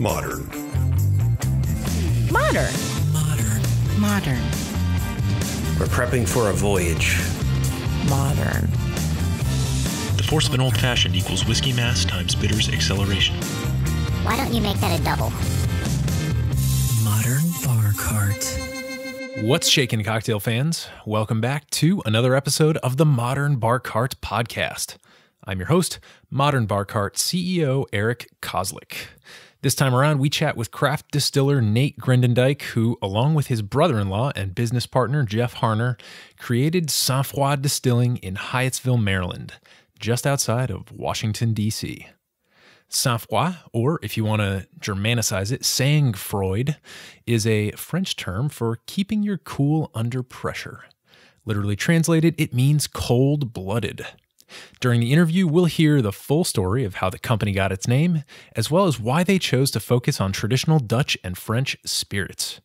Modern. Modern. Modern. Modern. We're prepping for a voyage. Modern. The force of an old-fashioned equals whiskey mass times bitters acceleration. Why don't you make that a double? Modern Bar Cart. What's shaking, cocktail fans? Welcome back to another episode of the Modern Bar Cart Podcast. I'm your host, Modern Bar Cart CEO Eric Koslick. This time around, we chat with craft distiller Nate Groenendyk, who, along with his brother-in-law and business partner Jeff Harner, created Sangfroid Distilling in Hyattsville, Maryland, just outside of Washington, D.C. Sangfroid, or if you want to Germanicize it, Sangfroid, is a French term for keeping your cool under pressure. Literally translated, it means cold-blooded. During the interview, we'll hear the full story of how the company got its name, as well as why they chose to focus on traditional Dutch and French spirits.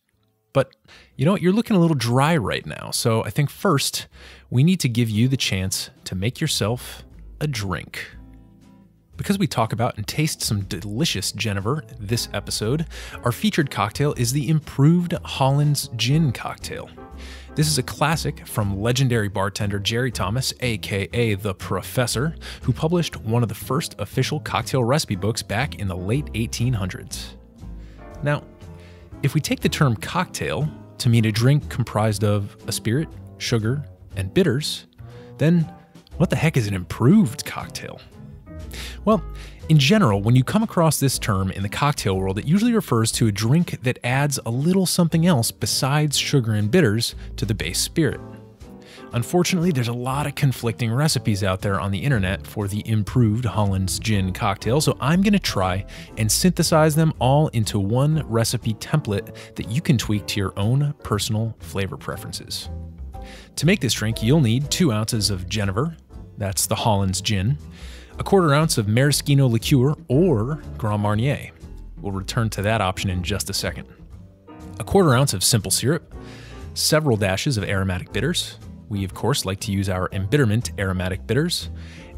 But you know what? You're looking a little dry right now, so I think first we need to give you the chance to make yourself a drink. Because we talk about and taste some delicious Genever this episode, our featured cocktail is the improved Hollands Gin cocktail. This is a classic from legendary bartender Jerry Thomas, aka The Professor, who published one of the first official cocktail recipe books back in the late 1800s. Now, if we take the term cocktail to mean a drink comprised of a spirit, sugar, and bitters, then what the heck is an improved cocktail? Well, in general, when you come across this term in the cocktail world, it usually refers to a drink that adds a little something else besides sugar and bitters to the base spirit. Unfortunately, there's a lot of conflicting recipes out there on the internet for the improved Hollands Gin cocktail, so I'm going to try and synthesize them all into one recipe template that you can tweak to your own personal flavor preferences. To make this drink, you'll need 2 ounces of Genever, that's the Hollands Gin, a 1/4 ounce of maraschino liqueur or Grand Marnier. We'll return to that option in just a second. A 1/4 ounce of simple syrup, several dashes of aromatic bitters. We of course like to use our embitterment aromatic bitters.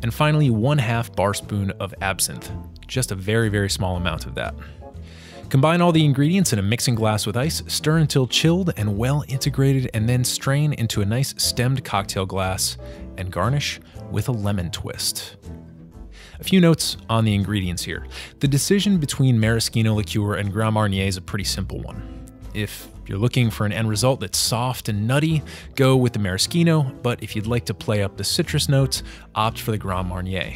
And finally 1/2 bar spoon of absinthe, just a very, very small amount of that. Combine all the ingredients in a mixing glass with ice, stir until chilled and well integrated, and then strain into a nice stemmed cocktail glass and garnish with a lemon twist. A few notes on the ingredients here. The decision between maraschino liqueur and Grand Marnier is a pretty simple one. If you're looking for an end result that's soft and nutty, go with the maraschino, but if you'd like to play up the citrus notes, opt for the Grand Marnier.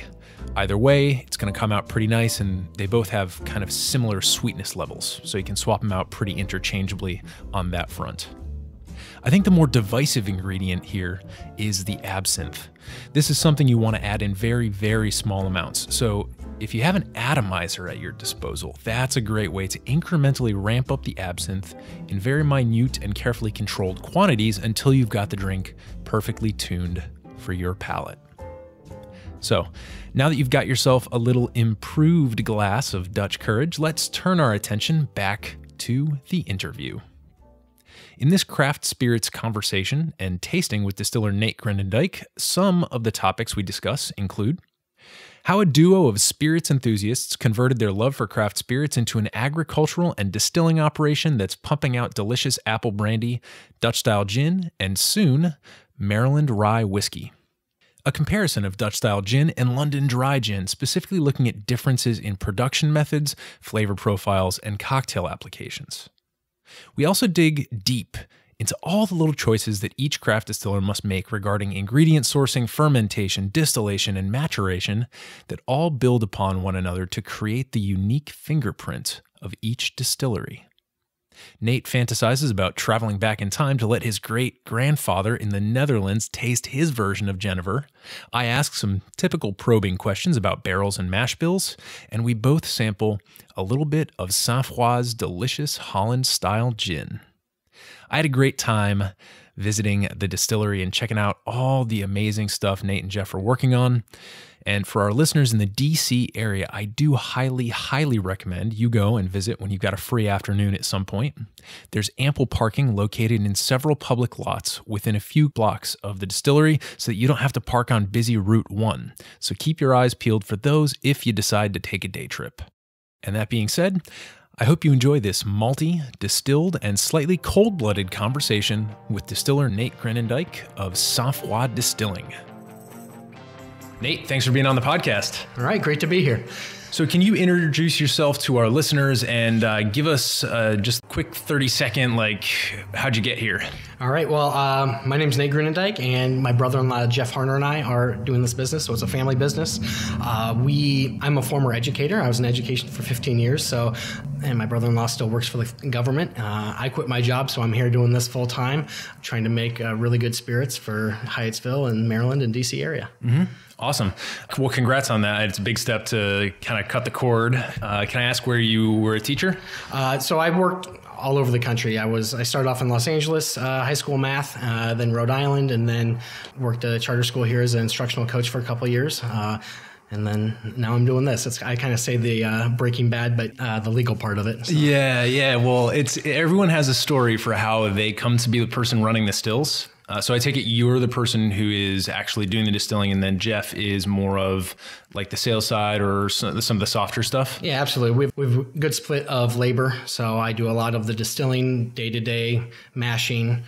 Either way, it's going to come out pretty nice, and they both have kind of similar sweetness levels, so you can swap them out pretty interchangeably on that front. I think the more divisive ingredient here is the absinthe. This is something you want to add in very, very small amounts. So if you have an atomizer at your disposal, that's a great way to incrementally ramp up the absinthe in very minute and carefully controlled quantities until you've got the drink perfectly tuned for your palate. So now that you've got yourself a little improved glass of Dutch courage, let's turn our attention back to the interview. In this craft spirits conversation and tasting with distiller Nate Groenendyk, some of the topics we discuss include how a duo of spirits enthusiasts converted their love for craft spirits into an agricultural and distilling operation that's pumping out delicious apple brandy, Dutch-style gin, and soon, Maryland rye whiskey. A comparison of Dutch-style gin and London dry gin, specifically looking at differences in production methods, flavor profiles, and cocktail applications. We also dig deep into all the little choices that each craft distiller must make regarding ingredient sourcing, fermentation, distillation, and maturation that all build upon one another to create the unique fingerprint of each distillery. Nate fantasizes about traveling back in time to let his great-grandfather in the Netherlands taste his version of Genever. I ask some typical probing questions about barrels and mash bills, and we both sample a little bit of Sangfroid's delicious Hollands-style gin. I had a great time visiting the distillery and checking out all the amazing stuff Nate and Jeff are working on. And for our listeners in the DC area, I do highly, highly recommend you go and visit when you've got a free afternoon at some point. There's ample parking located in several public lots within a few blocks of the distillery so that you don't have to park on busy Route 1. So keep your eyes peeled for those if you decide to take a day trip. And that being said, I hope you enjoy this malty, distilled, and slightly cold-blooded conversation with distiller Nate Groenendyk of Sangfroid Distilling. Nate, thanks for being on the podcast. All right, great to be here. So can you introduce yourself to our listeners and give us just a quick 30-second, like, how'd you get here? All right. Well, my name's Nate Groenendyk, and my brother-in-law, Jeff Harner, and I are doing this business, so it's a family business. I'm a former educator. I was in education for 15 years, and my brother-in-law still works for the government. I quit my job, so I'm here doing this full-time, trying to make really good spirits for Hyattsville and Maryland and D.C. area. Mm-hmm. Awesome. Well, congrats on that. It's a big step to kind of cut the cord. Can I ask where you were a teacher? So I worked all over the country. I started off in Los Angeles, high school math, then Rhode Island, and then worked at a charter school here as an instructional coach for a couple of years. And then now I'm doing this. I kind of say the Breaking Bad, but the legal part of it. So. Yeah. Well, everyone has a story for how they come to be the person running the stills. So I take it you're the person who is actually doing the distilling, and then Jeff is more of like the sales side or some of the softer stuff? Yeah, absolutely. We've a good split of labor. So I do a lot of the distilling, day-to-day, mashing,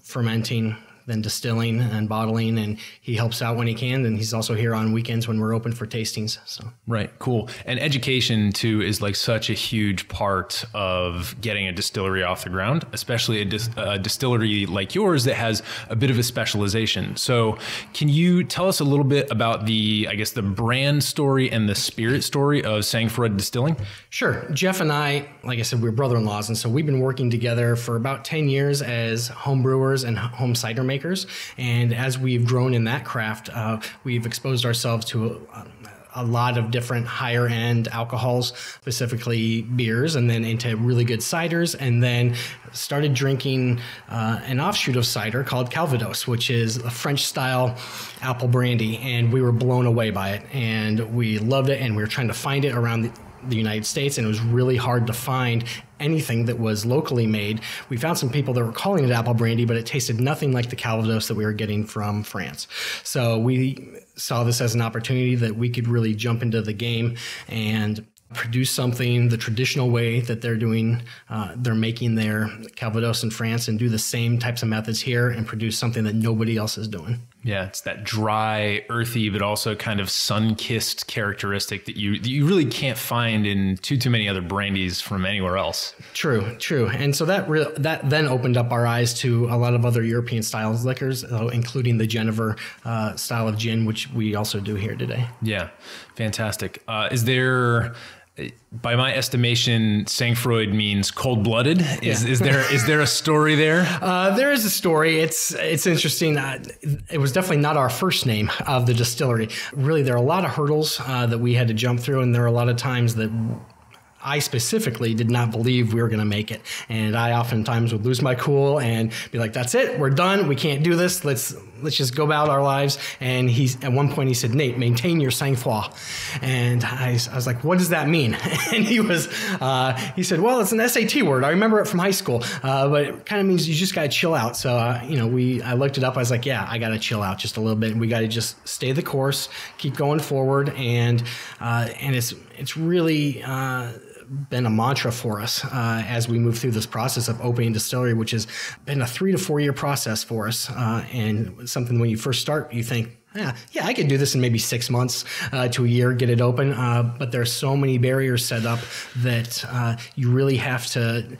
fermenting, then distilling and bottling, and he helps out when he can. And he's also here on weekends when we're open for tastings. So right, cool. And education too is like such a huge part of getting a distillery off the ground, especially a distillery like yours that has a bit of a specialization. So can you tell us a little bit about the brand story and the spirit story of Sangfroid Distilling? Sure. Jeff and I, like I said, we're brother-in-laws, and so we've been working together for about 10 years as home brewers and home cider makers. And as we've grown in that craft, we've exposed ourselves to a lot of different higher end alcohols, specifically beers, and then into really good ciders, and then started drinking an offshoot of cider called Calvados, which is a French style apple brandy. And we were blown away by it, and we loved it, and we were trying to find it around the United States, and it was really hard to find anything that was locally made. We found some people that were calling it apple brandy, but it tasted nothing like the Calvados that we were getting from France. So we saw this as an opportunity that we could really jump into the game and produce something the traditional way that they're doing, they're making their Calvados in France, and do the same types of methods here and produce something that nobody else is doing. Yeah, it's that dry, earthy, but also kind of sun-kissed characteristic that you really can't find in too many other brandies from anywhere else. True. And so that then opened up our eyes to a lot of other European styles liquors, including the Genever style of gin, which we also do here today. Yeah, fantastic. By my estimation, Sangfroid means cold-blooded. Is there a story there? There is a story. It's interesting. It was definitely not our first name of the distillery. Really, there are a lot of hurdles that we had to jump through, and there are a lot of times that I specifically did not believe we were going to make it. And I oftentimes would lose my cool and be like, that's it. We're done. We can't do this. Let's just go about our lives. And at one point he said, Nate, maintain your sang-froid. And I was like, what does that mean? And he said, well, it's an SAT word. I remember it from high school, but it kind of means you just got to chill out. So, I looked it up. I was like, yeah, I got to chill out just a little bit. We got to just stay the course, keep going forward. And it's really, been a mantra for us as we move through this process of opening distillery, which has been a 3 to 4 year process for us, and something when you first start you think, yeah, I could do this in maybe 6 months to a year, get it open, but there's so many barriers set up that you really have to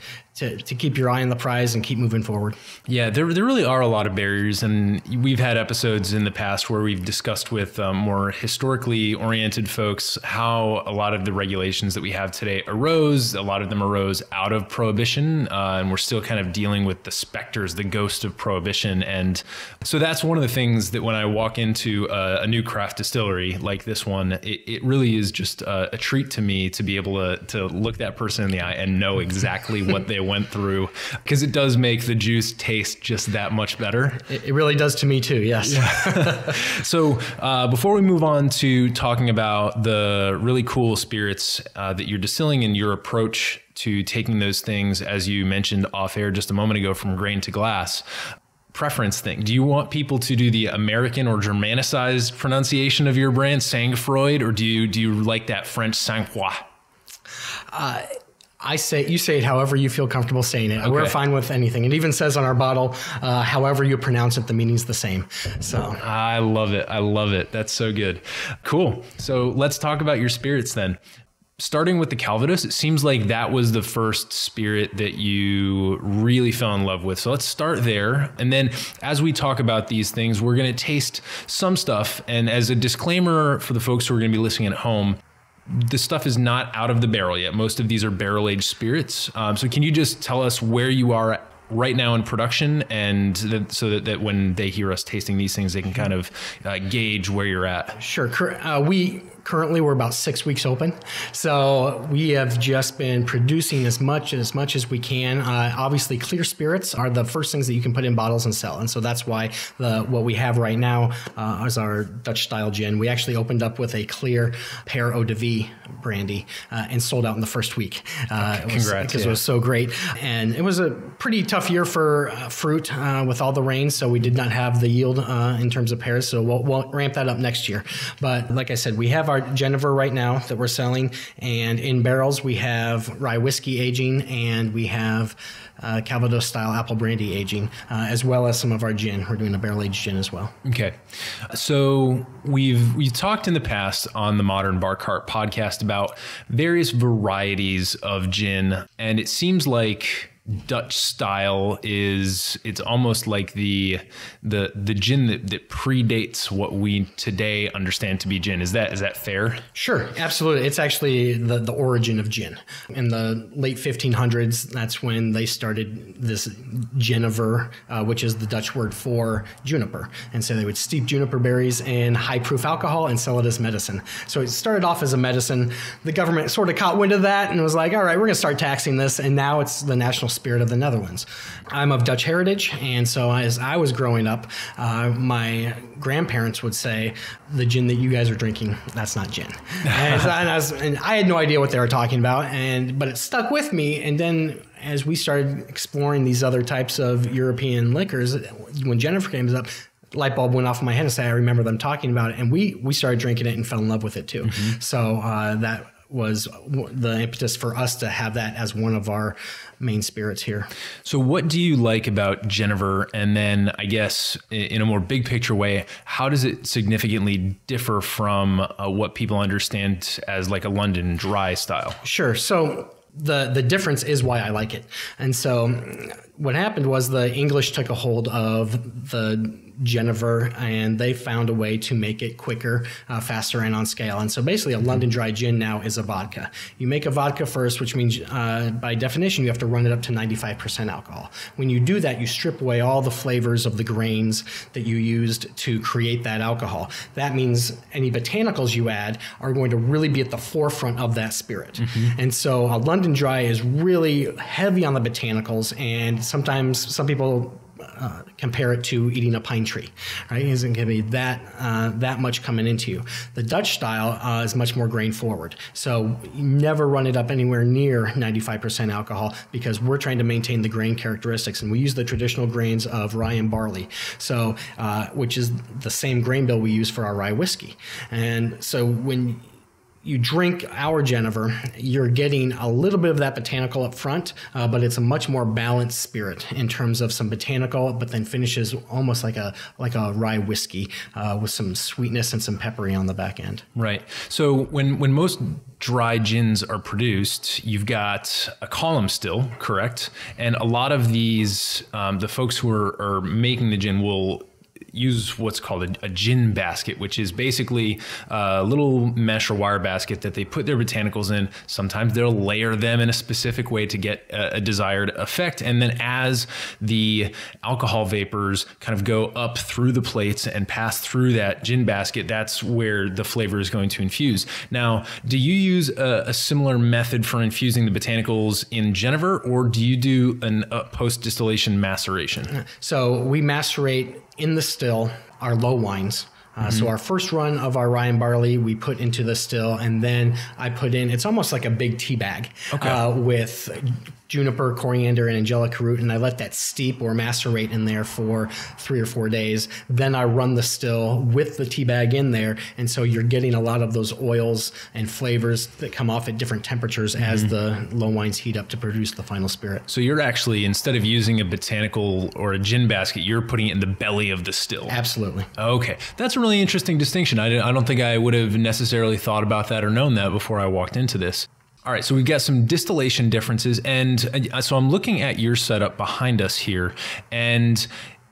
keep your eye on the prize and keep moving forward. Yeah, there really are a lot of barriers, and we've had episodes in the past where we've discussed with more historically oriented folks how a lot of the regulations that we have today arose. A lot of them arose out of Prohibition, and we're still kind of dealing with the specters, the ghost of Prohibition. And so that's one of the things that when I walk into a new craft distillery like this one, it really is just a treat to me to be able to look that person in the eye and know exactly what they went through, because it does make the juice taste just that much better. It really does to me too, yes. Yeah. So before we move on to talking about the really cool spirits that you're distilling and your approach to taking those things, as you mentioned off air just a moment ago, from grain to glass, preference thing. Do you want people to do the American or Germanicized pronunciation of your brand, Sangfroid, or do you like that French Sangfroid? I say, you say it however you feel comfortable saying it. Okay. We're fine with anything. It even says on our bottle, however you pronounce it, the meaning's the same. So I love it. I love it. That's so good. Cool. So let's talk about your spirits then. Starting with the Calvados, it seems like that was the first spirit that you really fell in love with. So let's start there. And then as we talk about these things, we're going to taste some stuff. And as a disclaimer for the folks who are going to be listening at home, this stuff is not out of the barrel yet. Most of these are barrel-aged spirits. So can you just tell us where you are right now in production, and so that when they hear us tasting these things, they can kind of gauge where you're at? Sure. Currently, we're about 6 weeks open, so we have just been producing as much as we can. Obviously, clear spirits are the first things that you can put in bottles and sell, and so that's why what we have right now is our Dutch-style gin. We actually opened up with a clear pear eau de vie brandy and sold out in the first week. Congrats. Because it was so great. And it was a pretty tough year for fruit with all the rain, so we did not have the yield in terms of pears, so we'll ramp that up next year. But like I said, we have our Genever right now that we're selling, and in barrels we have rye whiskey aging, and we have Calvados style apple brandy aging, as well as some of our gin. We're doing a barrel aged gin as well. Okay, so we've talked in the past on the Modern Bar Cart podcast about various varieties of gin, and it seems like Dutch style it's almost like the gin that predates what we today understand to be gin. Is that fair? Sure, absolutely. It's actually the origin of gin. In the late 1500s, that's when they started this Genever, which is the Dutch word for juniper. And so they would steep juniper berries in high proof alcohol and sell it as medicine. So it started off as a medicine. The government sort of caught wind of that and was like, all right, we're gonna start taxing this. And now it's the national spirit of the Netherlands. I'm of Dutch heritage, and so as I was growing up, my grandparents would say, the gin that you guys are drinking, that's not gin. And I had no idea what they were talking about, but it stuck with me. And then as we started exploring these other types of European liquors, when Genever came up, light bulb went off in my head and said, I remember them talking about it. And we started drinking it and fell in love with it too. Mm-hmm. So that was the impetus for us to have that as one of our main spirits here. So what do you like about Genever? And then I guess in a more big picture way, how does it significantly differ from what people understand as like a London Dry style? Sure. So the difference is why I like it. And so what happened was the English took a hold of the Genever, and they found a way to make it quicker, faster, and on scale. And so basically a London Dry gin now is a vodka. You make a vodka first, which means by definition you have to run it up to 95% alcohol. When you do that, you strip away all the flavors of the grains that you used to create that alcohol. That means any botanicals you add are going to really be at the forefront of that spirit. Mm-hmm. And so a London Dry is really heavy on the botanicals, and sometimes some people compare it to eating a pine tree, right? It isn't going to be that much coming into you. The Dutch style is much more grain forward. So you never run it up anywhere near 95% alcohol, because we're trying to maintain the grain characteristics, and we use the traditional grains of rye and barley. So, which is the same grain bill we use for our rye whiskey. And so when you drink our Genever, you're getting a little bit of that botanical up front, but it's a much more balanced spirit in terms of some botanical, but then finishes almost like a rye whiskey with some sweetness and some peppery on the back end. Right. So when most dry gins are produced, you've got a column still, correct? And a lot of these, the folks who are making the gin will use what's called a gin basket, which is basically a little mesh or wire basket that they put their botanicals in. Sometimes they'll layer them in a specific way to get a desired effect. And then as the alcohol vapors kind of go up through the plates and pass through that gin basket, that's where the flavor is going to infuse. Now, do you use a similar method for infusing the botanicals in Genever, or do you do a post-distillation maceration? So we macerate in the still our low wines. So our first run of our rye and barley, we put into the still, and then I put in, it's almost like a big tea bag with juniper, coriander, and angelic root, and I let that steep or macerate in there for 3 or 4 days. Then I run the still with the tea bag in there, and so you're getting a lot of those oils and flavors that come off at different temperatures as the low wines heat up to produce the final spirit. So you're actually, instead of using a botanical or a gin basket, you're putting it in the belly of the still. Absolutely. Okay. That's a really interesting distinction. I don't think I would have necessarily thought about that or known that before I walked into this. All right, so we've got some distillation differences, and so I'm looking at your setup behind us here, and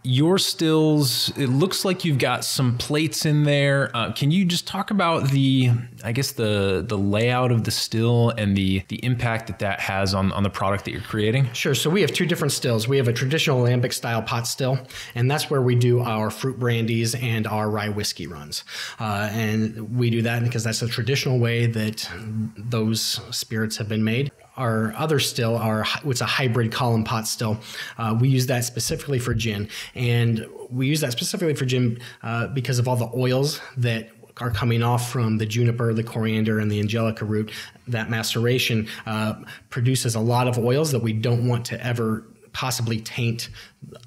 your stills, it looks like you've got some plates in there. Can you just talk about the, I guess, the layout of the still and the impact that that has on the product that you're creating? Sure, so we have two different stills. We have a traditional alembic style pot still, and that's where we do our fruit brandies and our rye whiskey runs. And we do that because that's the traditional way that those spirits have been made. Our other still, it's a hybrid column pot still. We use that specifically for gin. And we use that specifically for gin because of all the oils that are coming off from the juniper, the coriander, and the angelica root. That maceration produces a lot of oils that we don't want to ever possibly taint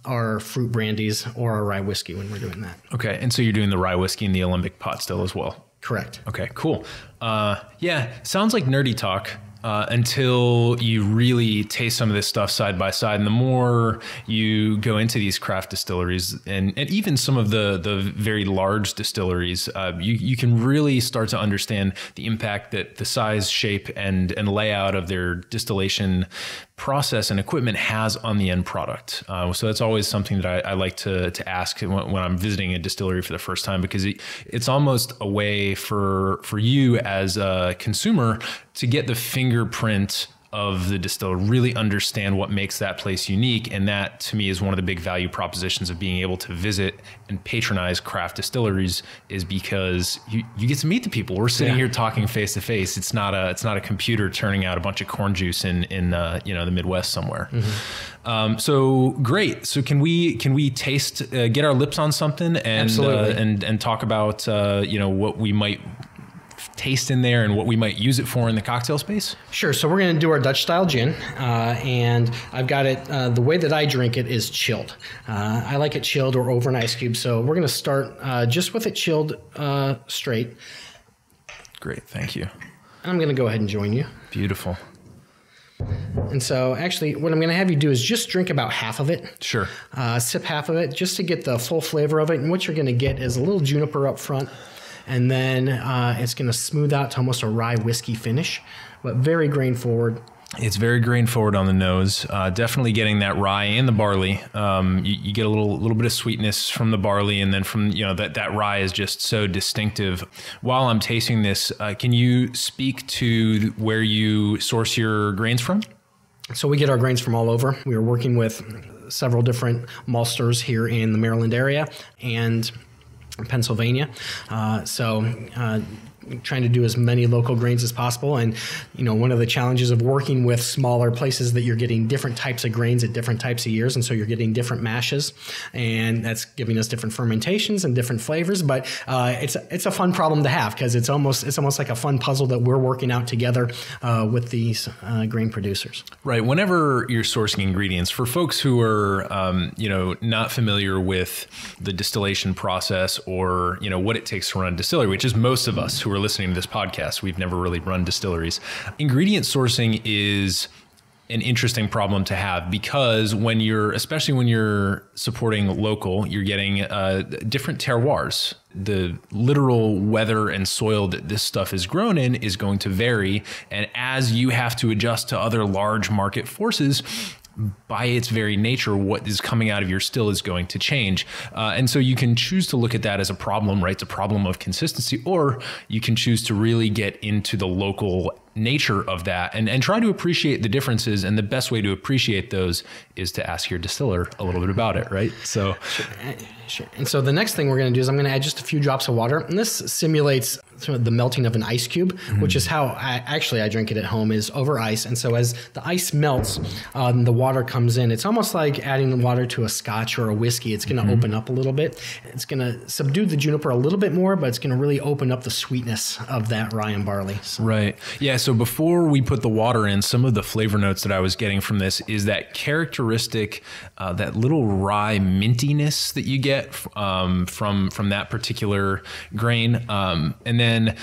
our fruit brandies or our rye whiskey when we're doing that. Okay, and so you're doing the rye whiskey in the alembic pot still as well? Correct. Okay, cool. Yeah, sounds like nerdy talk. Until you really taste some of this stuff side by side. And the more you go into these craft distilleries and even some of the very large distilleries, you can really start to understand the impact that the size, shape, and layout of their distillation process and equipment has on the end product. So that's always something that I like to ask when I'm visiting a distillery for the first time, because it's almost a way for you as a consumer to get the fingerprint of the distiller, really understand what makes that place unique. And that to me is one of the big value propositions of being able to visit and patronize craft distilleries, is because you get to meet the people. We're sitting here talking face to face. It's not a computer turning out a bunch of corn juice in you know, the Midwest somewhere. So great. So can we taste, get our lips on something and talk about, you know, what we might taste in there and what we might use it for in the cocktail space? Sure, so we're gonna do our Dutch style gin, and I've got it, the way that I drink it is chilled. I like it chilled or over an ice cube, so we're gonna start just with it chilled straight. Great, thank you. I'm gonna go ahead and join you. Beautiful. And so actually what I'm going to have you do is just drink about half of it. Sure. Sip half of it just to get the full flavor of it, and what you're going to get is a little juniper up front. And then it's going to smooth out to almost a rye whiskey finish, but very grain forward. It's very grain forward on the nose. Definitely getting that rye and the barley. You get a little bit of sweetness from the barley, and then from, you know, that rye is just so distinctive. While I'm tasting this, can you speak to where you source your grains from? So we get our grains from all over. We are working with several different maltsters here in the Maryland area and Pennsylvania. Trying to do as many local grains as possible. And, you know, one of the challenges of working with smaller places that you're getting different types of grains at different types of years. And so you're getting different mashes, and that's giving us different fermentations and different flavors. But it's a fun problem to have, because it's almost like a fun puzzle that we're working out together with these grain producers. Right. Whenever you're sourcing ingredients, for folks who are, you know, not familiar with the distillation process or, you know, what it takes to run a distillery, which is most of us who are listening to this podcast, we've never really run distilleries. Ingredient sourcing is an interesting problem to have, because especially when you're supporting local, you're getting different terroirs. The literal weather and soil that this stuff is grown in is going to vary. And as you have to adjust to other large market forces, by its very nature, what is coming out of your still is going to change. And so you can choose to look at that as a problem, right? It's a problem of consistency, or you can choose to really get into the local nature of that and try to appreciate the differences. And the best way to appreciate those is to ask your distiller a little bit about it, right? So, sure. And so the next thing we're going to do is I'm going to add just a few drops of water. And this simulates sort of the melting of an ice cube, which is how I drink it at home, is over ice. And so as the ice melts, the water comes in. It's almost like adding water to a scotch or a whiskey. It's going to open up a little bit. It's going to subdue the juniper a little bit more, but it's going to really open up the sweetness of that rye and barley. So. Right. Yeah. So before we put the water in, some of the flavor notes that I was getting from this is that characteristic, that little rye mintiness that you get from that particular grain. And then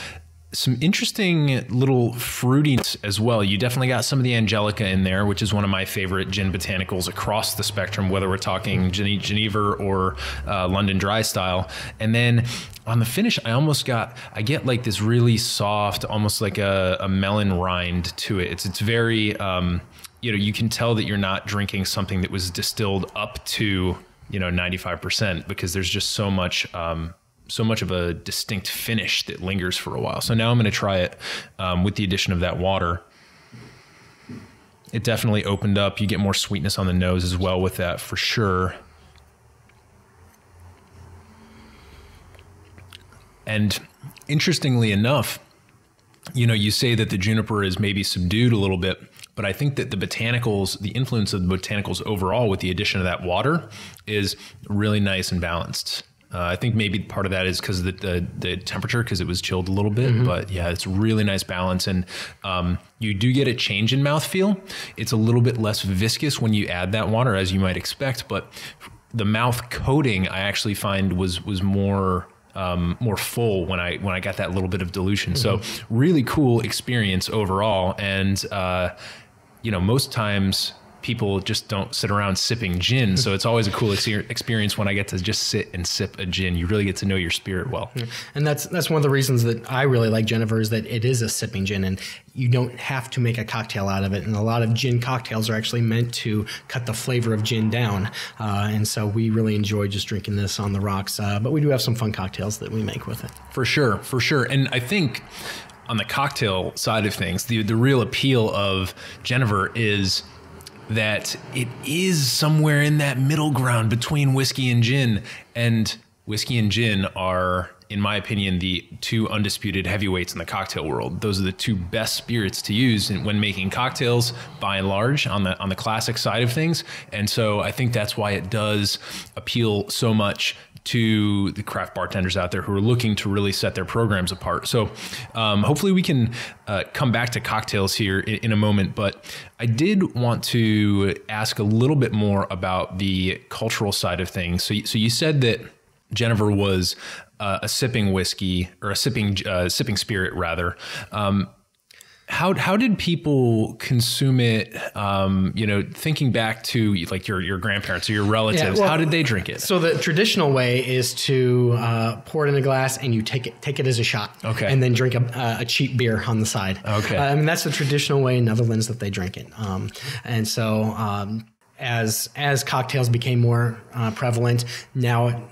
some interesting little fruitiness as well. You definitely got some of the Angelica in there, which is one of my favorite gin botanicals across the spectrum, whether we're talking Genever or London Dry style. And then on the finish, I get like this really soft, almost like a melon rind to it. It's very, you know, you can tell that you're not drinking something that was distilled up to, you know, 95%, because there's just so much of a distinct finish that lingers for a while. So now I'm going to try it with the addition of that water. It definitely opened up. You get more sweetness on the nose as well with that, for sure. And interestingly enough, you know, you say that the juniper is maybe subdued a little bit, but I think that the botanicals, the influence of the botanicals overall with the addition of that water is really nice and balanced. I think maybe part of that is because of the temperature, because it was chilled a little bit, but yeah, it's really nice balance. And you do get a change in mouthfeel. It's a little bit less viscous when you add that water, as you might expect, but the mouth coating I actually find was more more full when I got that little bit of dilution. So really cool experience overall. And you know, most times people just don't sit around sipping gin. So it's always a cool experience when I get to just sit and sip a gin. You really get to know your spirit well. And that's one of the reasons that I really like Genever, is that it is a sipping gin and you don't have to make a cocktail out of it. And a lot of gin cocktails are actually meant to cut the flavor of gin down. And so we really enjoy just drinking this on the rocks. But we do have some fun cocktails that we make with it. For sure, for sure. And I think on the cocktail side of things, the real appeal of Genever is that it is somewhere in that middle ground between whiskey and gin. And whiskey and gin are, in my opinion, the two undisputed heavyweights in the cocktail world. Those are the two best spirits to use when making cocktails, by and large, on the classic side of things. And so I think that's why it does appeal so much to the craft bartenders out there who are looking to really set their programs apart. So hopefully we can come back to cocktails here in a moment, but I did want to ask a little bit more about the cultural side of things. So you said that Genever was a sipping whiskey, or a sipping spirit rather. How did people consume it? You know, thinking back to like your grandparents or your relatives, how did they drink it? So the traditional way is to pour it in a glass and you take it as a shot, and then drink a cheap beer on the side. I mean, that's the traditional way in Netherlands that they drink it. And so as cocktails became more prevalent, now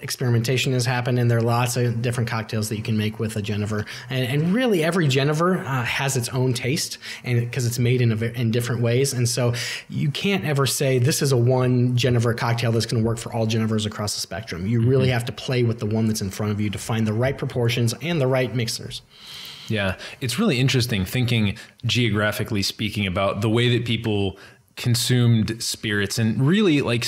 experimentation has happened, and there are lots of different cocktails that you can make with a Genever, and really every Genever has its own taste, and because it's made in different ways, and so you can't ever say this is a one Genever cocktail that's going to work for all Genevers across the spectrum. You really have to play with the one that's in front of you to find the right proportions and the right mixers. Yeah, it's really interesting thinking geographically speaking about the way that people consumed spirits, and really like.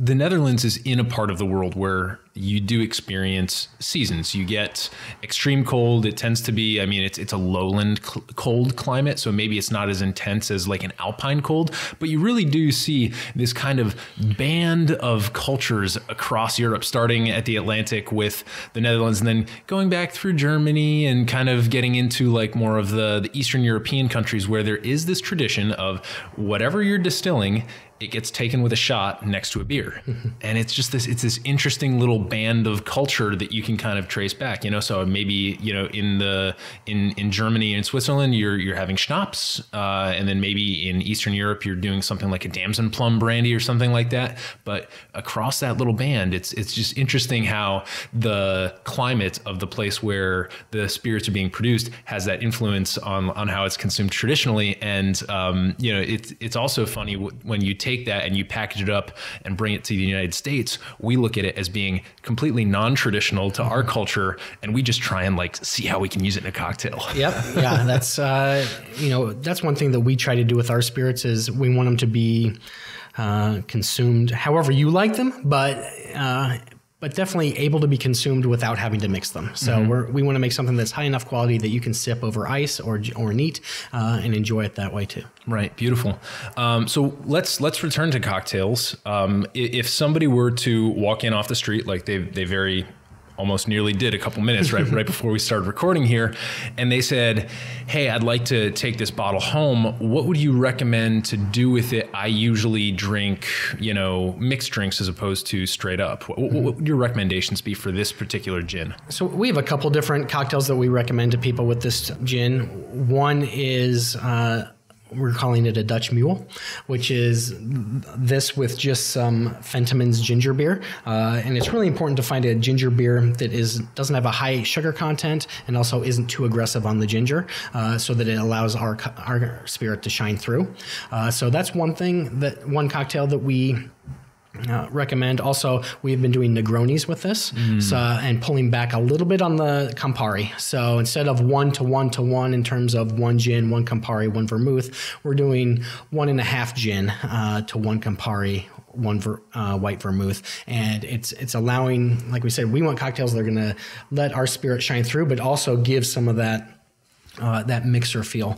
The Netherlands is in a part of the world where you do experience seasons. You get extreme cold. It tends to be, I mean, it's a lowland cold climate, so maybe it's not as intense as like an alpine cold, but you really do see this kind of band of cultures across Europe, starting at the Atlantic with the Netherlands, and then going back through Germany and kind of getting into like more of the Eastern European countries, where there is this tradition of whatever you're distilling, it gets taken with a shot next to a beer. And it's just this interesting little band of culture that you can kind of trace back, you know? So maybe, you know, in Germany and Switzerland, you're having schnapps. And then maybe in Eastern Europe, you're doing something like a damson plum brandy or something like that. But across that little band, it's just interesting how the climate of the place where the spirits are being produced has that influence on how it's consumed traditionally. And, you know, it's also funny when you take take that and you package it up and bring it to the United States, we look at it as being completely non-traditional to our culture, and we just try and like see how we can use it in a cocktail. Yep. Yeah, that's you know, that's one thing that we try to do with our spirits is we want them to be consumed however you like them, but definitely able to be consumed without having to mix them. So we want to make something that's high enough quality that you can sip over ice or neat and enjoy it that way too. Right. Beautiful. So let's return to cocktails. If somebody were to walk in off the street, like they very almost nearly did a couple minutes right before we started recording here, and they said, hey, I'd like to take this bottle home, what would you recommend to do with it? I usually drink, you know, mixed drinks as opposed to straight up. What would your recommendations be for this particular gin? So we have a couple different cocktails that we recommend to people with this gin. One is we're calling it a Dutch mule, which is this with just some Fentiman's ginger beer. And it's really important to find a ginger beer that doesn't have a high sugar content and also isn't too aggressive on the ginger, so that it allows our spirit to shine through. So that's one thing, one cocktail that we recommend. Also, we've been doing Negronis with this and pulling back a little bit on the Campari. So instead of 1 to 1 to 1 in terms of 1 gin, 1 Campari, 1 vermouth, we're doing 1.5 gin to 1 Campari, 1 white vermouth. And it's allowing, like we said, we want cocktails that are going to let our spirit shine through, but also give some of that mixer feel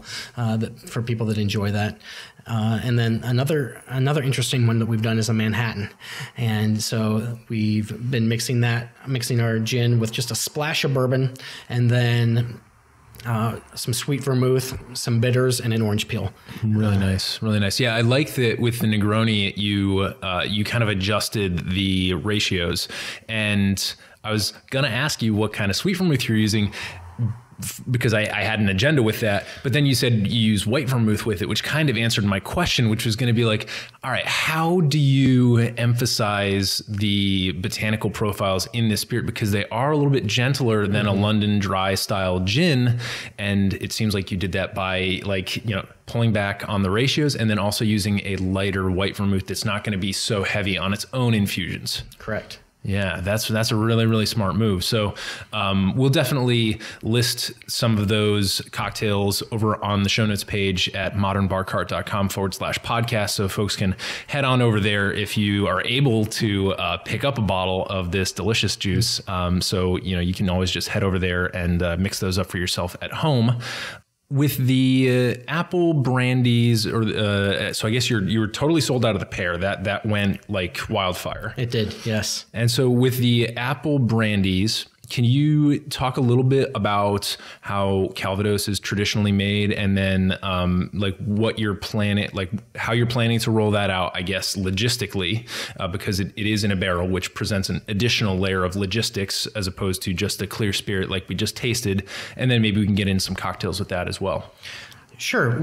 for people that enjoy that. And then another interesting one that we've done is a Manhattan. And so we've been mixing our gin with just a splash of bourbon and then some sweet vermouth, some bitters, and an orange peel. Really nice. Really nice. Yeah, I like that with the Negroni, you kind of adjusted the ratios. And I was going to ask you what kind of sweet vermouth you're using, because I had an agenda with that, but then you said you use white vermouth with it, which kind of answered my question, which was going to be like, all right, how do you emphasize the botanical profiles in this spirit? Because they are a little bit gentler than a London Dry style gin. And it seems like you did that by pulling back on the ratios and then also using a lighter white vermouth that's not going to be so heavy on its own infusions. Correct. Yeah, that's a really, really smart move. So we'll definitely list some of those cocktails over on the show notes page at modernbarcart.com/podcast. So folks can head on over there if you are able to pick up a bottle of this delicious juice. So, you can always just head over there and mix those up for yourself at home. With the apple brandies, so I guess you were totally sold out of the pear. That went like wildfire. It did, yes. And so with the apple brandies, can you talk a little bit about how Calvados is traditionally made, and then how you're planning to roll that out, I guess, logistically, because it is in a barrel, which presents an additional layer of logistics as opposed to just a clear spirit like we just tasted. And then maybe we can get in some cocktails with that as well. Sure.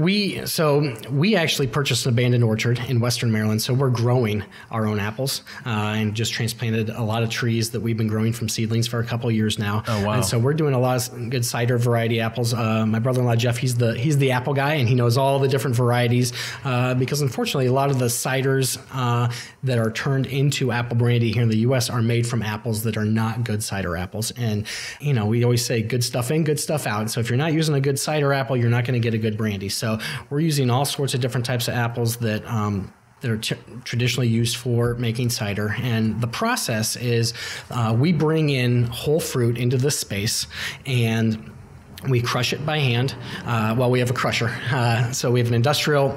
So we actually purchased an abandoned orchard in Western Maryland. So we're growing our own apples and just transplanted a lot of trees that we've been growing from seedlings for a couple of years now. Oh, wow. And so we're doing a lot of good cider variety apples. My brother-in-law, Jeff, he's the apple guy, and he knows all the different varieties because unfortunately a lot of the ciders that are turned into apple brandy here in the U.S. are made from apples that are not good cider apples. And, we always say good stuff in, good stuff out. So if you're not using a good cider apple, you're not going to get a good brandy. So we're using all sorts of different types of apples that are traditionally used for making cider. And the process is we bring in whole fruit into this space and we crush it by hand. Well, we have a crusher. So we have an industrial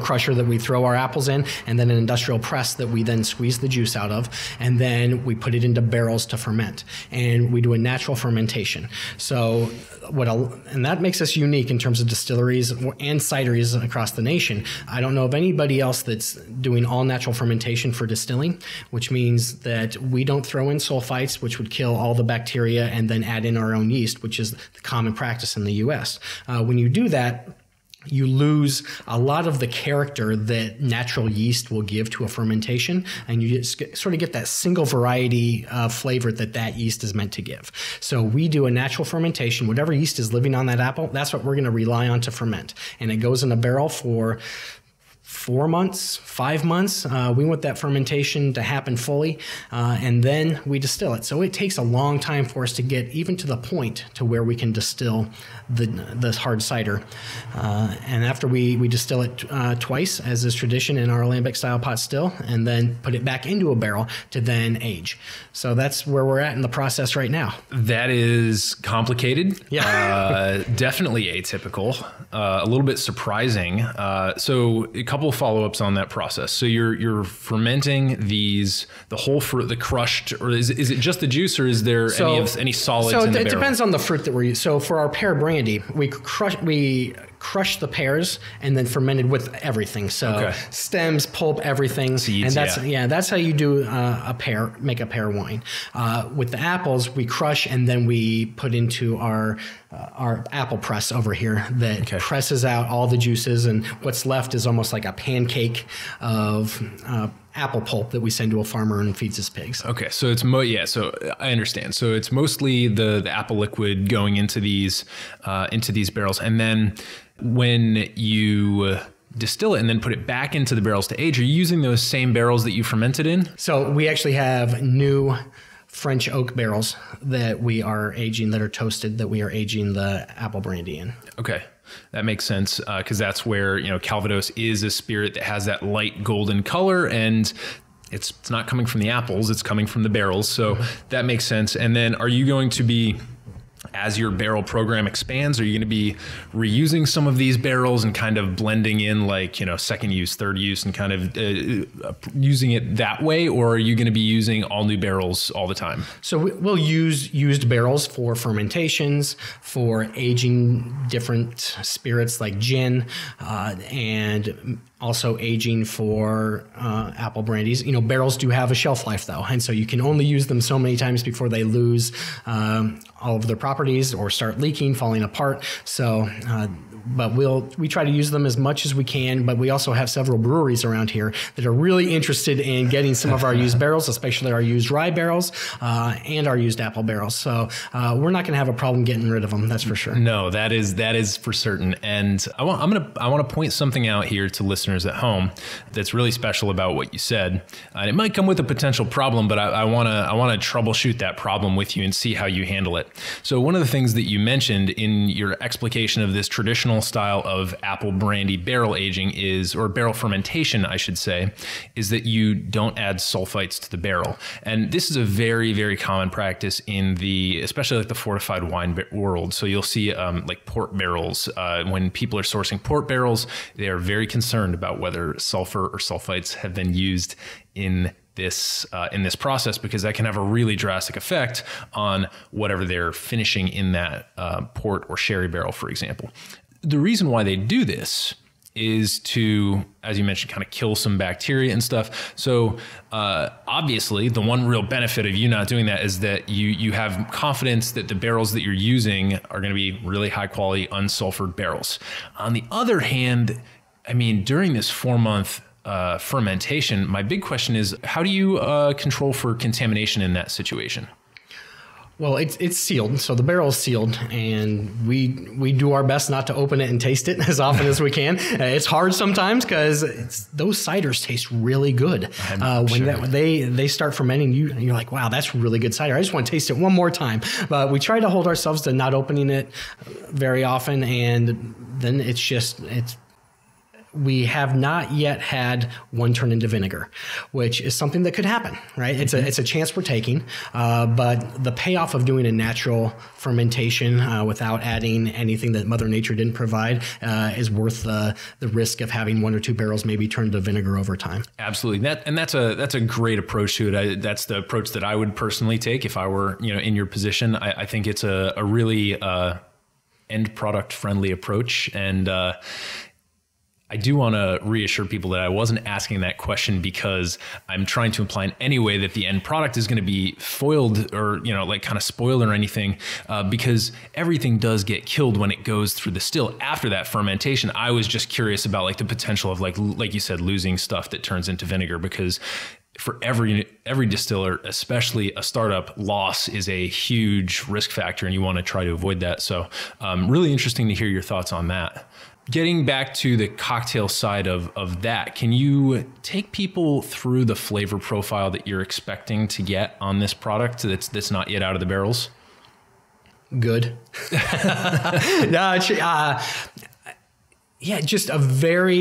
crusher that we throw our apples in, and then an industrial press that we then squeeze the juice out of, and then we put it into barrels to ferment, and we do a natural fermentation. So and that makes us unique in terms of distilleries and cideries across the nation. I don't know of anybody else that's doing all natural fermentation for distilling, which means that we don't throw in sulfites, which would kill all the bacteria, and then add in our own yeast, which is the common practice in the U.S. When you do that, you lose a lot of the character that natural yeast will give to a fermentation, and you just sort of get that single variety flavor that yeast is meant to give. So we do a natural fermentation. Whatever yeast is living on that apple, that's what we're going to rely on to ferment. And it goes in a barrel for 5 months. We want that fermentation to happen fully, and then we distill it. So it takes a long time for us to get even to the point to where we can distill the hard cider. And after we distill it twice, as is tradition in our alembic style pot still, and then put it back into a barrel to then age. So that's where we're at in the process right now. That is complicated. Yeah. Definitely atypical, a little bit surprising. So a couple of follow-ups on that process. So you're fermenting these, the whole fruit, the crushed, or is it just the juice, or is there any solids in the barrel? So it depends on the fruit that we're using. So for our pear brandy, we crushed the pears and then fermented with everything. So stems, pulp, everything. Seeds, and that's, that's how you do a pear, make a pear wine. With the apples, we crush and then we put into our apple press over here that presses out all the juices, and what's left is almost like a pancake of apple pulp that we send to a farmer and feeds his pigs. Okay, so it's so I understand. So it's mostly the apple liquid going into these barrels, and then when you distill it and then put it back into the barrels to age, are you using those same barrels that you fermented in? So we actually have new French oak barrels that we are aging, that are toasted, that we are aging the apple brandy in. Okay. That makes sense, because that's where, you know, Calvados is a spirit that has that light golden color, and it's not coming from the apples, it's coming from the barrels. So that makes sense. And then are you going to be, as your barrel program expands, are you going to be reusing some of these barrels and kind of blending in, like, you know, second use, third use, and kind of using it that way? Or are you going to be using all new barrels all the time? So we'll use used barrels for fermentations, for aging different spirits like gin, and also aging for apple brandies. You know, barrels do have a shelf life though, and so you can only use them so many times before they lose all of their properties or start leaking, falling apart. So, but we try to use them as much as we can, but we also have several breweries around here that are really interested in getting some of our used barrels, especially our used rye barrels and our used apple barrels. So we're not gonna have a problem getting rid of them, that's for sure. No, that is for certain. And I wanna point something out here to listeners at home that's really special about what you said. And it might come with a potential problem, but I wanna troubleshoot that problem with you and see how you handle it. So one of the things that you mentioned in your explication of this traditional style of apple brandy barrel aging is, or barrel fermentation, I should say, is that you don't add sulfites to the barrel. And this is a very, very common practice in the, especially like the fortified wine world. So you'll see like port barrels, when people are sourcing port barrels, they are very concerned about whether sulfur or sulfites have been used in this process, because that can have a really drastic effect on whatever they're finishing in that port or sherry barrel, for example. The reason why they do this is to, as you mentioned, kind of kill some bacteria and stuff. So obviously the one real benefit of you not doing that is that you have confidence that the barrels that you're using are going to be really high quality, unsulfured barrels. On the other hand, I mean, during this 4-month fermentation, my big question is, how do you control for contamination in that situation? Well, it's sealed, so the barrel is sealed, and we do our best not to open it and taste it as often as we can. It's hard sometimes because those ciders taste really good. When they start fermenting, you're like, wow, that's really good cider. I just want to taste it one more time. But we try to hold ourselves to not opening it very often, and then we have not yet had one turn into vinegar, which is something that could happen, right? It's a chance we're taking, but the payoff of doing a natural fermentation without adding anything that Mother Nature didn't provide is worth the risk of having one or two barrels maybe turned to vinegar over time. Absolutely, that's a great approach to it. That's the approach that I would personally take if I were, you know, in your position. I think it's a really end product friendly approach, and I do want to reassure people that I wasn't asking that question because I'm trying to imply in any way that the end product is going to be foiled or, you know, like kind of spoiled or anything, because everything does get killed when it goes through the still after that fermentation. I was just curious about like the potential of like you said, losing stuff that turns into vinegar, because for every distiller, especially a startup, loss is a huge risk factor, and you want to try to avoid that. So really interesting to hear your thoughts on that. Getting back to the cocktail side of that, can you take people through the flavor profile that you're expecting to get on this product that's not yet out of the barrels? Good. No, yeah, just a very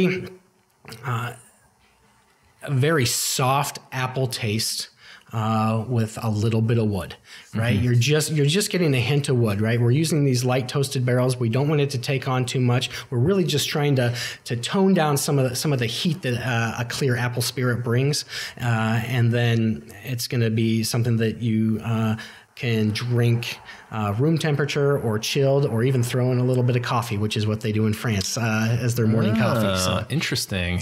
soft apple taste. With a little bit of wood, right? Mm-hmm. You're just getting a hint of wood, right? We're using these light toasted barrels. We don't want it to take on too much. We're really just trying to tone down some of the heat that a clear apple spirit brings, and then it's going to be something that you can drink room temperature or chilled, or even throw in a little bit of coffee, which is what they do in France as their morning coffee. So. Interesting.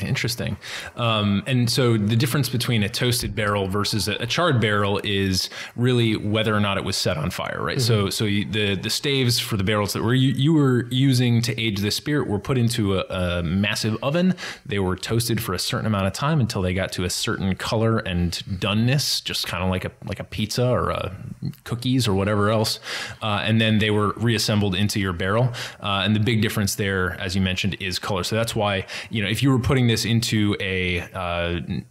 And so the difference between a toasted barrel versus a charred barrel is really whether or not it was set on fire, right? Mm-hmm. So the staves for the barrels that you were using to age this spirit were put into a massive oven. They were toasted for a certain amount of time until they got to a certain color and doneness, just kind of like a pizza or cookies or whatever else. And then they were reassembled into your barrel. And the big difference there, as you mentioned, is color. So that's why, you know, if you were putting this into a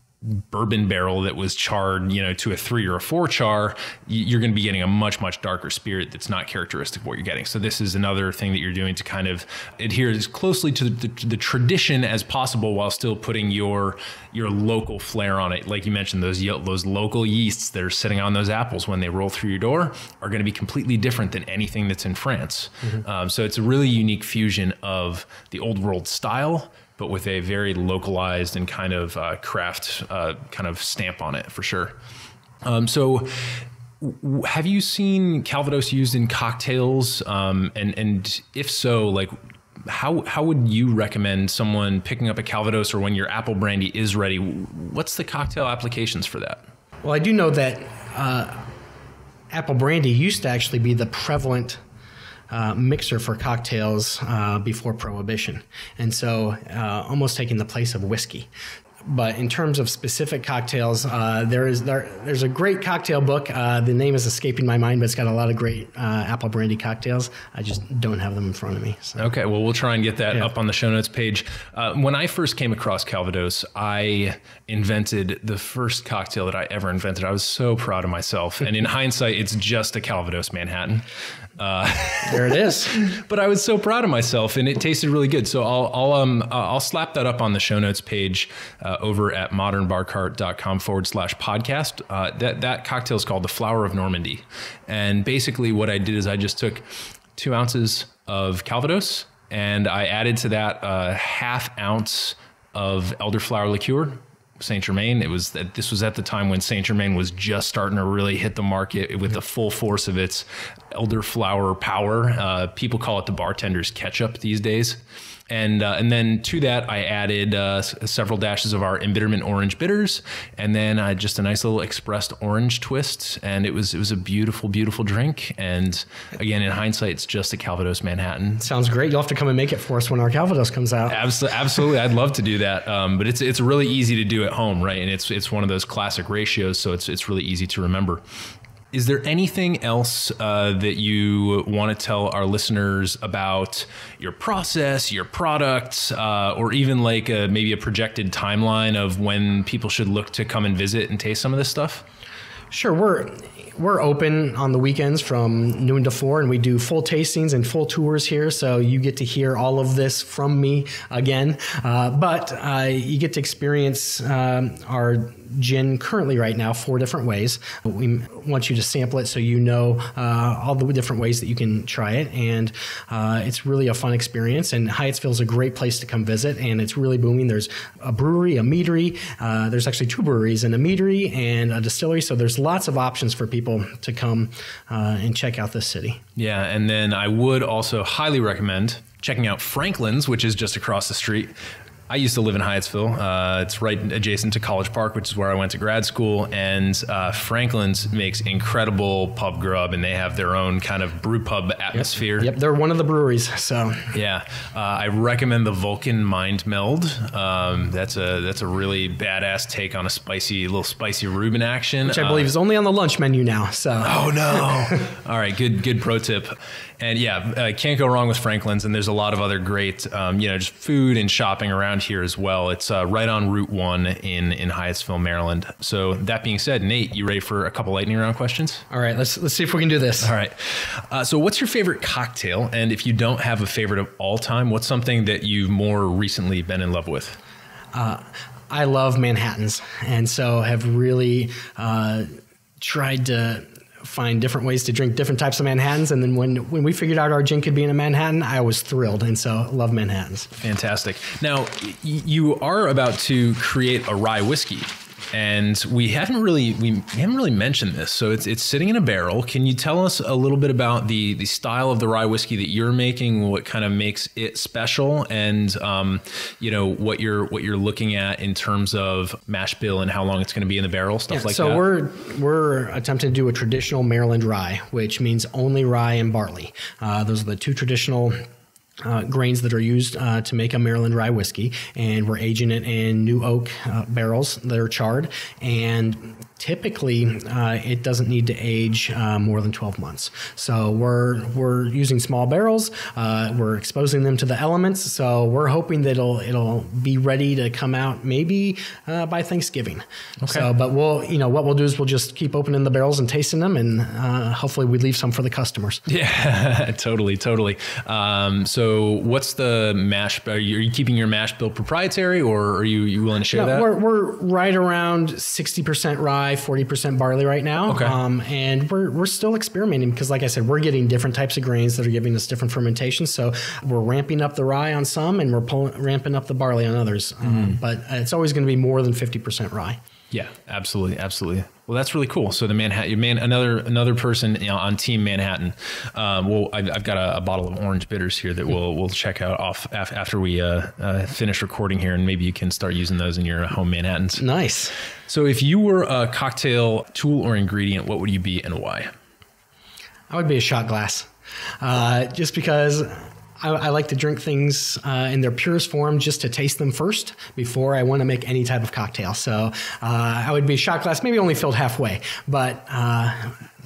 bourbon barrel that was charred, you know, to a 3 or a 4 char, you're going to be getting a much darker spirit that's not characteristic of what you're getting. So this is another thing that you're doing to kind of adhere as closely to the tradition as possible, while still putting your local flair on it. Like you mentioned, those local yeasts that are sitting on those apples when they roll through your door are going to be completely different than anything that's in France. Mm-hmm. So it's a really unique fusion of the old world style, but with a very localized and kind of craft kind of stamp on it, for sure. So have you seen Calvados used in cocktails? And if so, like how would you recommend someone picking up a Calvados, or when your apple brandy is ready, what's the cocktail applications for that? Well, I do know that apple brandy used to actually be the prevalent mixer for cocktails before Prohibition, and so almost taking the place of whiskey. But in terms of specific cocktails, there's a great cocktail book. The name is escaping my mind, but it's got a lot of great apple brandy cocktails. I just don't have them in front of me. So. Okay, well, we'll try and get that up on the show notes page. When I first came across Calvados, I invented the first cocktail that I ever invented. I was so proud of myself. And in hindsight, it's just a Calvados Manhattan. There it is. But I was so proud of myself, and it tasted really good. So I'll slap that up on the show notes page over at modernbarcart.com/podcast. That cocktail is called the Flower of Normandy. And basically what I did is I just took 2 ounces of Calvados, and I added to that a half ounce of elderflower liqueur. Saint Germain. This was at the time when Saint Germain was just starting to really hit the market with the full force of its elderflower power. People call it the bartender's ketchup these days. And then to that, I added several dashes of our embitterment orange bitters, and then just a nice little expressed orange twist. And it was a beautiful drink. And again, in hindsight, it's just a Calvados Manhattan. Sounds great. You'll have to come and make it for us when our Calvados comes out. Absolutely. I'd love to do that. But it's really easy to do at home, right? And it's one of those classic ratios, so it's really easy to remember. Is there anything else that you want to tell our listeners about your process, your product, or even like maybe a projected timeline of when people should look to come and visit and taste some of this stuff? Sure. We're open on the weekends from noon to 4, and we do full tastings and full tours here. So you get to hear all of this from me again, but you get to experience our gin currently right now 4 different ways. We want you to sample it so you know all the different ways that you can try it. And it's really a fun experience. And Hyattsville is a great place to come visit, and it's really booming. There's a brewery, a meadery. There's actually 2 breweries and a meadery and a distillery. So there's lots of options for people to come and check out this city. Yeah, and then I would also highly recommend checking out Franklin's, which is just across the street. I used to live in Hyattsville. It's right adjacent to College Park, which is where I went to grad school. And Franklin's makes incredible pub grub, and they have their own kind of brew pub atmosphere. Yep, they're one of the breweries. So yeah, I recommend the Vulcan Mind Meld. That's a really badass take on a little spicy Reuben action, which I believe is only on the lunch menu now. So oh no! All right, good pro tip. And yeah, can't go wrong with Franklin's. And there's a lot of other great, just food and shopping around here as well. It's right on Route 1 in Hyattsville, Maryland. So that being said, Nate, you ready for a couple lightning round questions? All right, let's see if we can do this. All right. So what's your favorite cocktail? And if you don't have a favorite of all time, what's something that you've more recently been in love with? I love Manhattans, and so have really tried to find different ways to drink different types of Manhattans. And then when we figured out our gin could be in a Manhattan, I was thrilled. And so love Manhattans. Fantastic. Now you are about to create a rye whiskey, and we haven't really mentioned this. So it's sitting in a barrel. Can you tell us a little bit about the style of the rye whiskey that you're making, what kind of makes it special, and what you're looking at in terms of mash bill and how long it's going to be in the barrel, stuff like that? So we're attempting to do a traditional Maryland rye, which means only rye and barley. Those are the two traditional grains that are used to make a Maryland rye whiskey, and we're aging it in new oak barrels that are charred, and typically it doesn't need to age more than 12 months. So we're using small barrels, we're exposing them to the elements, so we're hoping that it'll be ready to come out maybe by Thanksgiving. Okay. So, but what we'll do is we'll just keep opening the barrels and tasting them, and hopefully we leave some for the customers. Yeah, totally. So what's the mash bill? Are you keeping your mash bill proprietary, or are you willing to share that? We're right around 60% rye, 40% barley right now. Okay. And we're still experimenting because, like I said, we're getting different types of grains that are giving us different fermentations. So we're ramping up the rye on some, and we're ramping up the barley on others. But it's always going to be more than 50% rye. Yeah, absolutely. Well, that's really cool. So the Manhattan, another person on Team Manhattan. I've got a bottle of orange bitters here that we'll check out after we finish recording here, and maybe you can start using those in your home Manhattans. Nice. So if you were a cocktail tool or ingredient, what would you be and why? I would be a shot glass, just because I like to drink things in their purest form just to taste them first before I want to make any type of cocktail. So I would be a shot glass, maybe only filled halfway, but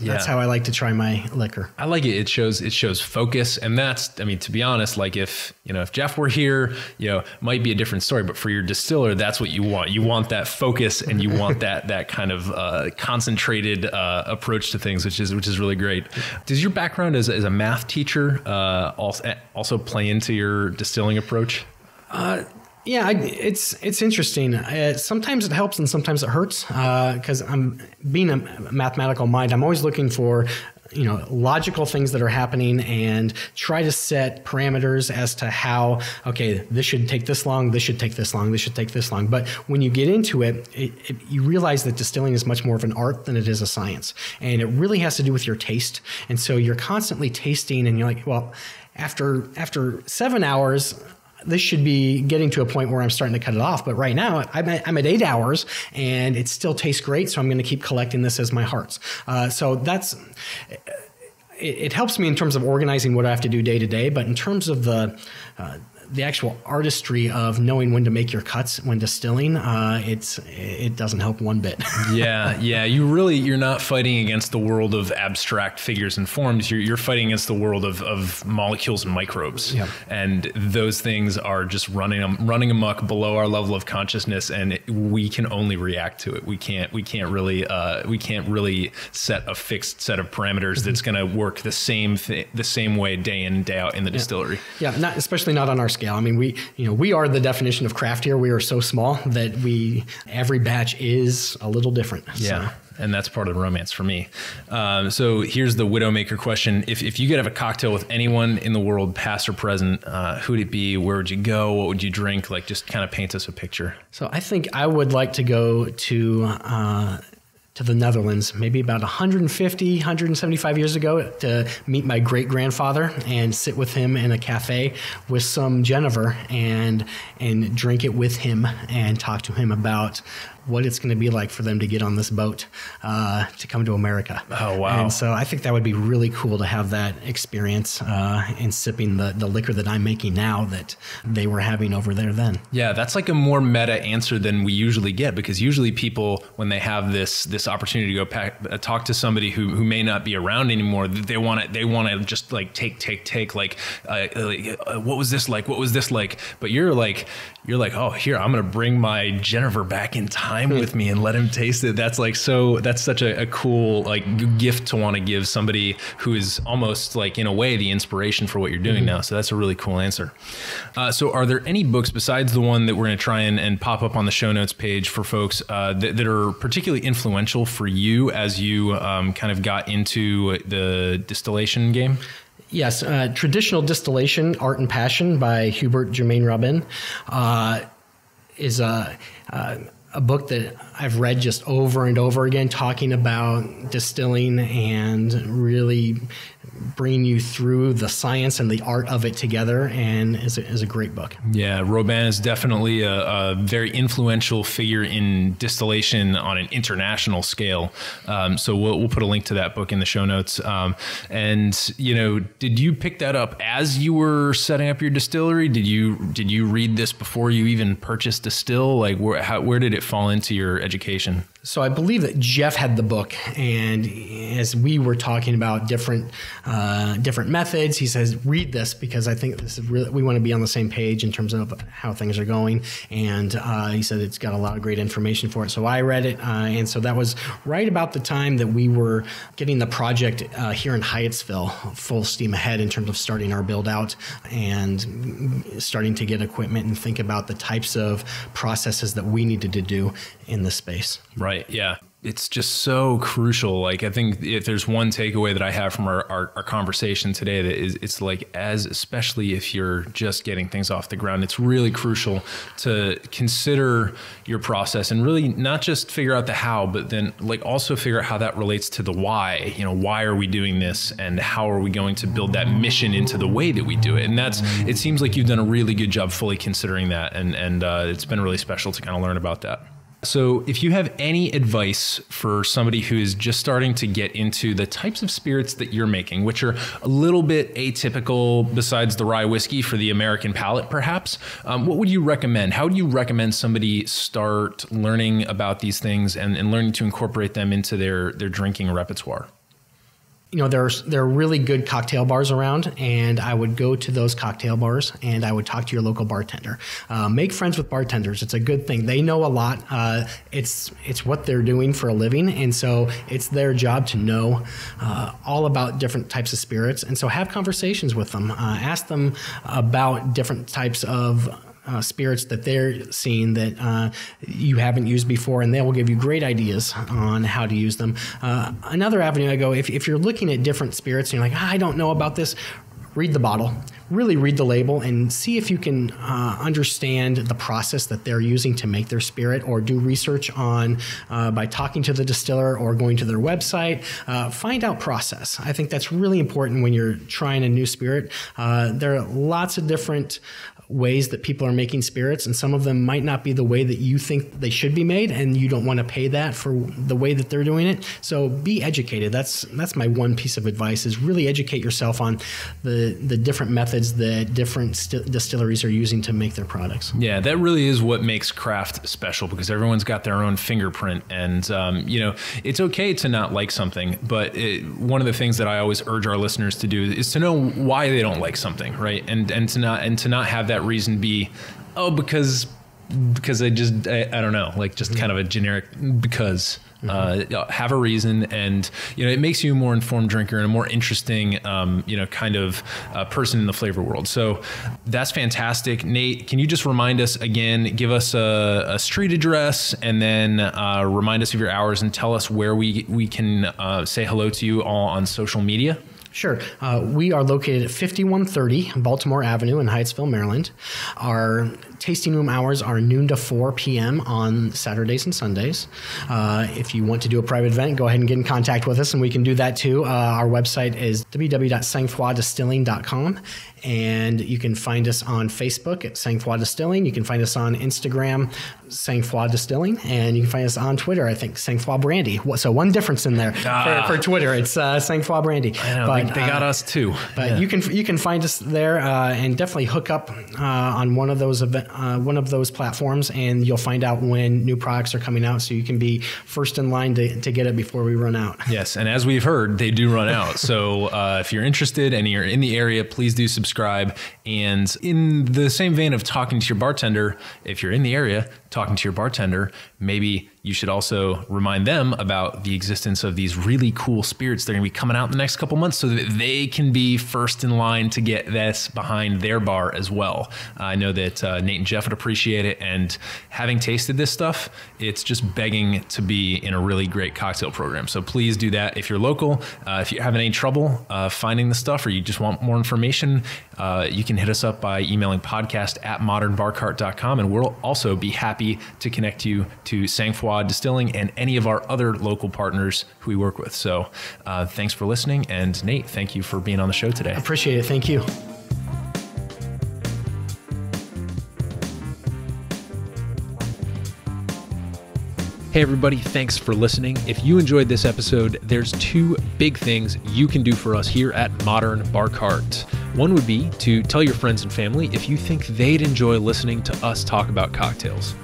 that's how I like to try my liquor. I like it. It shows focus. And that's, to be honest, like if Jeff were here, it might be a different story, but for your distiller, that's what you want. You want that focus, and you want that kind of concentrated approach to things, which is really great. Does your background as a math teacher also play into your distilling approach? Yeah, it's interesting. Sometimes it helps and sometimes it hurts, because I'm being a mathematical mind. I'm always looking for logical things that are happening, and try to set parameters as to how, okay, this should take this long, this should take this long, this should take this long. But when you get into it, you realize that distilling is much more of an art than it is a science. And it really has to do with your taste. And so you're constantly tasting, and you're like, well, after 7 hours, this should be getting to a point where I'm starting to cut it off. But right now I'm at 8 hours, and it still tastes great. So I'm going to keep collecting this as my hearts. So that's, it helps me in terms of organizing what I have to do day to day. But in terms of the actual artistry of knowing when to make your cuts when distilling, it doesn't help one bit. Yeah. You're not fighting against the world of abstract figures and forms. You're fighting against the world of molecules and microbes. Yep. And those things are just running amok below our level of consciousness, and we can only react to it. We can't really set a fixed set of parameters that's going to work the same way day in and day out in the distillery. Yeah, especially not on our scale. We are the definition of craft here. We are so small that every batch is a little different. Yeah. So. And that's part of the romance for me. So here's the Widowmaker question. If you could have a cocktail with anyone in the world, past or present, who'd it be? Where would you go? What would you drink? Like, just kind of paint us a picture. So I think I would like to go to to the Netherlands, maybe about 150, 175 years ago, to meet my great-grandfather and sit with him in a cafe with some Genever and drink it with him and talk to him about what it's going to be like for them to get on this boat to come to America. Oh, wow. And so I think that would be really cool to have that experience in sipping the liquor that I'm making now that they were having over there then. Yeah, that's like a more meta answer than we usually get, because usually people, when they have this opportunity to go talk to somebody who may not be around anymore, they want to just like take, like what was this like? What was this like? But you're like, oh, here, I'm going to bring my Genever back in time with me and let him taste it. That's like, so that's such a cool like gift to want to give somebody who is almost like in a way the inspiration for what you're doing now. So that's a really cool answer. So are there any books besides the one that we're going to try and pop up on the show notes page for folks that are particularly influential for you as you kind of got into the distillation game? Yes. Traditional Distillation, Art and Passion by Hubert Germain Robin is a book that I've read just over and over again, talking about distilling and really bringing you through the science and the art of it together, and is a great book. Yeah, Robin is definitely a very influential figure in distillation on an international scale. So we'll put a link to that book in the show notes. And you know, did you pick that up as you were setting up your distillery? Did you read this before you even purchased a still? Like where did it fall into your education? So I believe that Jeff had the book, and as we were talking about different methods, he says, read this, because I think this is really, we want to be on the same page in terms of how things are going. And he said it's got a lot of great information for it. So I read it. And so that was right about the time that we were getting the project here in Hyattsville full steam ahead in terms of starting our build out and starting to get equipment and think about the types of processes that we needed to do in this space. Right. Yeah. It's just so crucial. Like, I think if there's one takeaway that I have from our conversation today, that is, it's like, especially if you're just getting things off the ground, it's really crucial to consider your process and really not just figure out the how, but then like also figure out how that relates to the why. You know, why are we doing this, and how are we going to build that mission into the way that we do it? And that's, it seems like you've done a really good job fully considering that. And it's been really special to kind of learn about that. So if you have any advice for somebody who is just starting to get into the types of spirits that you're making, which are a little bit atypical besides the rye whiskey for the American palate, perhaps, what would you recommend? How do you recommend somebody start learning about these things and learning to incorporate them into their drinking repertoire? You know, there are really good cocktail bars around, and I would go to those cocktail bars and I would talk to your local bartender. Make friends with bartenders. It's a good thing. They know a lot. It's what they're doing for a living, and so it's their job to know all about different types of spirits. And so have conversations with them. Ask them about different types of spirits that they're seeing that you haven't used before, and they will give you great ideas on how to use them. Another avenue I go, if you're looking at different spirits and you're like, I don't know about this, read the bottle. Really read the label and see if you can understand the process that they're using to make their spirit, or do research on by talking to the distiller or going to their website. Find out process. I think that's really important when you're trying a new spirit. There are lots of different ways that people are making spirits, and some of them might not be the way that you think they should be made, and you don't want to pay that for the way that they're doing it. So be educated. That's my one piece of advice, is really educate yourself on the different methods that different distilleries are using to make their products. Yeah, that really is what makes craft special, because everyone's got their own fingerprint, and you know, it's okay to not like something, but one of the things that I always urge our listeners to do is to know why they don't like something, right? And to not have that reason be, oh, because I don't know, like just kind of a generic because. Have a reason, and you know, it makes you a more informed drinker and a more interesting, you know, kind of person in the flavor world. So that's fantastic. Nate, can you just remind us again, give us a street address, and then remind us of your hours, and tell us where we can say hello to you all on social media? Sure. We are located at 5130 Baltimore Avenue in Hyattsville, Maryland. Our tasting room hours are noon to 4 p.m. on Saturdays and Sundays. If you want to do a private event, go ahead and get in contact with us, and we can do that too. Our website is www.sangfroiddistilling.com, and you can find us on Facebook at Sangfroid Distilling. You can find us on Instagram, Sangfroid Distilling, and you can find us on Twitter, I think, Sangfroid Brandy. So one difference in there for Twitter, it's Sangfroid Brandy. I know, but they got us too. But yeah, you can find us there, and definitely hook up on one of those platforms, and you'll find out when new products are coming out, so you can be first in line to get it before we run out. Yes, and as we've heard, they do run out. So if you're interested and you're in the area, please do subscribe. And in the same vein of talking to your bartender, if you're in the area, talking to your bartender, maybe you should also remind them about the existence of these really cool spirits that are going to be coming out in the next couple months, so that they can be first in line to get this behind their bar as well. I know that Nate and Jeff would appreciate it, and having tasted this stuff, it's just begging to be in a really great cocktail program. So please do that if you're local. If you're having any trouble finding the stuff, or you just want more information, you can hit us up by emailing podcast@modernbarcart.com, and we'll also be happy to connect you to Sangfroid Distilling and any of our other local partners who we work with. So thanks for listening. And Nate, thank you for being on the show today. I appreciate it. Thank you. Hey everybody, thanks for listening. If you enjoyed this episode, there's two big things you can do for us here at Modern Bar Cart. One would be to tell your friends and family if you think they'd enjoy listening to us talk about cocktails.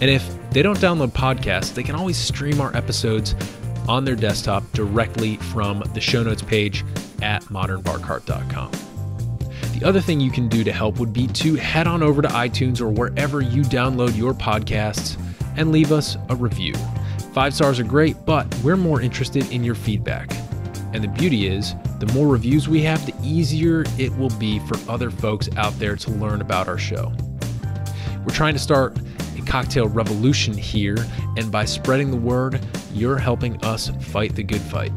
And if they don't download podcasts, they can always stream our episodes on their desktop directly from the show notes page at modernbarcart.com. The other thing you can do to help would be to head on over to iTunes or wherever you download your podcasts and leave us a review. 5 stars are great, but we're more interested in your feedback. And the beauty is, the more reviews we have, the easier it will be for other folks out there to learn about our show. We're trying to start cocktail revolution here, and by spreading the word, you're helping us fight the good fight.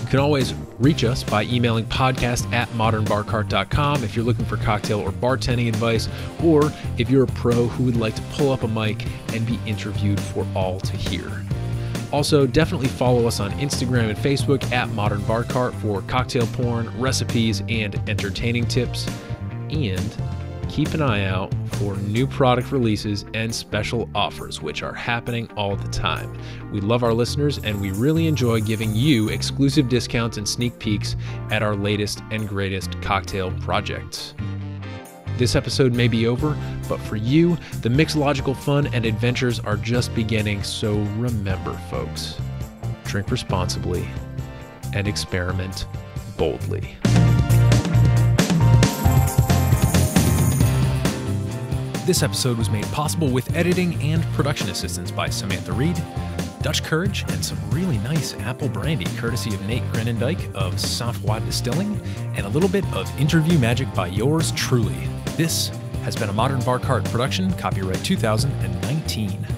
You can always reach us by emailing podcast@modernbarcart.com if you're looking for cocktail or bartending advice, or if you're a pro who would like to pull up a mic and be interviewed for all to hear. Also, definitely follow us on Instagram and Facebook at Modern Bar Cart for cocktail porn, recipes, and entertaining tips, and keep an eye out for new product releases and special offers, which are happening all the time. We love our listeners, and we really enjoy giving you exclusive discounts and sneak peeks at our latest and greatest cocktail projects. This episode may be over, but for you, the mixological fun and adventures are just beginning. So remember, folks, drink responsibly and experiment boldly. This episode was made possible with editing and production assistance by Samantha Reed, Dutch Courage, and some really nice apple brandy courtesy of Nate Groenendyk of Sangfroid Distilling, and a little bit of interview magic by yours truly. This has been a Modern Bar Cart production, copyright 2019.